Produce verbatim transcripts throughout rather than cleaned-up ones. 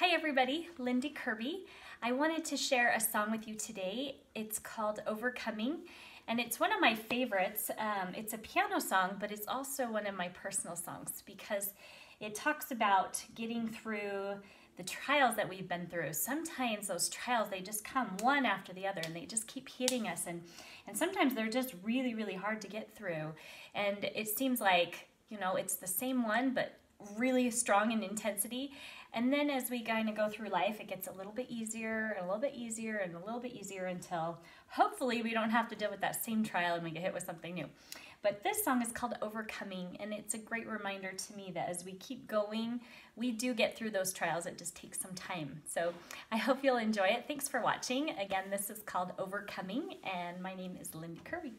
Hi everybody, Lindy Kerby. I wanted to share a song with you today. It's called Overcoming, and it's one of my favorites. Um, it's a piano song, but it's also one of my personal songs because it talks about getting through the trials that we've been through. Sometimes those trials, they just come one after the other, and they just keep hitting us, and, and sometimes they're just really, really hard to get through. And it seems like, you know, it's the same one, but really strong in intensity. And then as we kind of go through life, it gets a little bit easier, a little bit easier, and a little bit easier until hopefully we don't have to deal with that same trial and we get hit with something new. But this song is called Overcoming, and it's a great reminder to me that as we keep going, we do get through those trials. It just takes some time. So I hope you'll enjoy it. Thanks for watching. Again, this is called Overcoming, and my name is Lindy Kerby.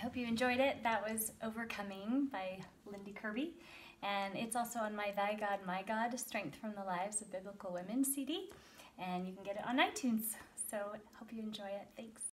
Hope you enjoyed it. That was Overcoming by Lindy Kerby, and it's also on my Thy God, My God, Strength from the Lives of Biblical Women C D, and you can get it on iTunes. So hope you enjoy it. Thanks.